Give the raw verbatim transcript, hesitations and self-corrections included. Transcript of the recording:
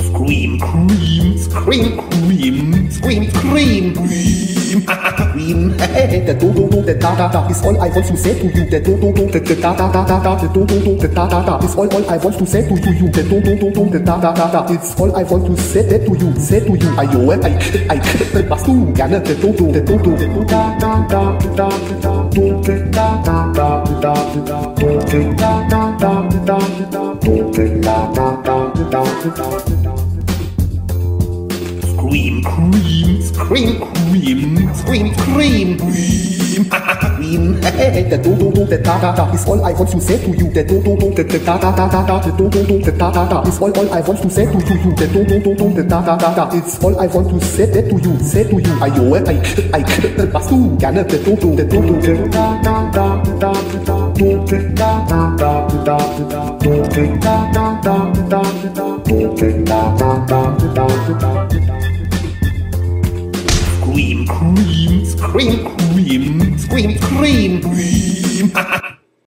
Scream, cream, scream, cream, scream, cream, cream, cream. The do do do the da da da is all I want to say to you. The do do do the da da da da the do do do the da da da is all all I want to say to you. The do do do the da da da da it's all I want to say to you. Say to you. Ayo, ay, ay, was du gerne? The do do the do do the da da da da da do the da da da da da do the da da da da da do the da da da da da. Cream, cream, scream, cream, scream, cream, cream, cream. The do do do the da da da is all I want to say to you. The do do do the da da da da the do do do the da da da is all all I want to say to you. The do do do the da da da da it's all I want to say to you. Say to you. Ayo, ay, ay, was du gerne? The do do the do do the da da da da da do the da da da da da do the da da da da da do the da da da da da. Cream, cream, scream, cream, scream, cream, cream.